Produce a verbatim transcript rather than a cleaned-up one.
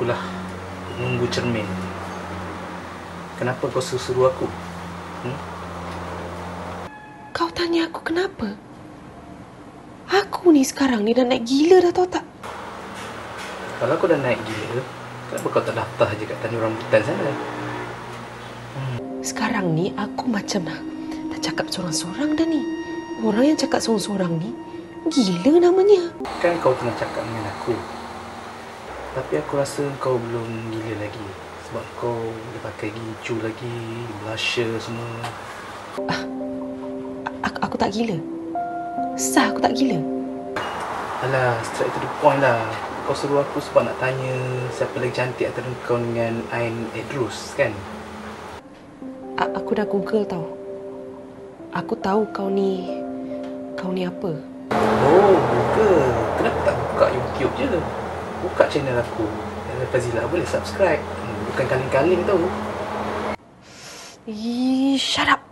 akulah menunggu cermin. Kenapa kau suruh aku? Hmm? Kau tanya aku kenapa? Aku ni sekarang ni dah naik gila dah, tahu tak? Kalau kau dah naik gila, kenapa kau tak daftar je kat tanam rambutan sana? Hmm. Sekarang ni aku macam dah, dah cakap sorang-sorang dah ni. Orang yang cakap sorang-sorang ni gila namanya. Kan kau pernah cakap dengan aku, tapi aku rasa kau belum gila lagi. Sebab kau dia pakai gicu lagi, blusher semua. Ah, aku, aku tak gila. Sah aku tak gila. Alah, straight to the point lah. Kau suruh aku sebab nak tanya siapa lagi cantik antara kau dengan Ain Edrus, kan? A aku dah Google tau. Aku tahu kau ni, kau ni apa. Oh, Google. Kenapa tak buka YouTube je? Buka channel aku. Dan Fazila boleh subscribe. Bukan kaleng-kaleng tau. Ih, shut up.